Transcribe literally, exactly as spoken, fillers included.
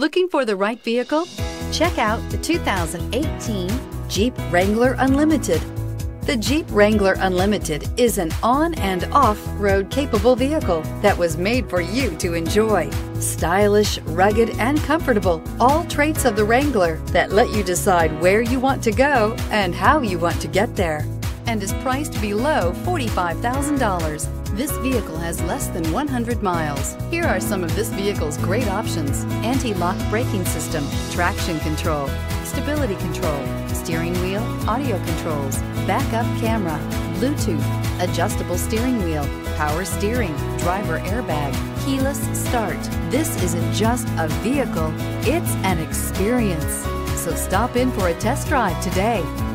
Looking for the right vehicle? Check out the two thousand eighteen Jeep Wrangler Unlimited. The Jeep Wrangler Unlimited is an on and off-road capable vehicle that was made for you to enjoy. Stylish, rugged, and comfortable, all traits of the Wrangler that let you decide where you want to go and how you want to get there, and is priced below forty-five thousand dollars. This vehicle has less than one hundred miles. Here are some of this vehicle's great options: anti-lock braking system, traction control, stability control, steering wheel audio controls, backup camera, Bluetooth, adjustable steering wheel, power steering, driver airbag, keyless start. This isn't just a vehicle, it's an experience. So stop in for a test drive today.